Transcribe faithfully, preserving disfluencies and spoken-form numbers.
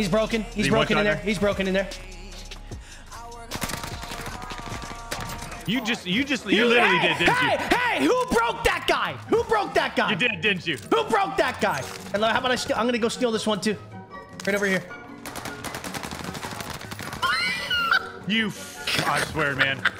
He's broken. He's the broken in there. He's broken in there. You just, you just, you, you literally hey, did, didn't hey, you? Hey, hey, who broke that guy? Who broke that guy? You did, didn't you? Who broke that guy? And how about I steal? I'm gonna go steal this one too. Right over here. You, I swear, man.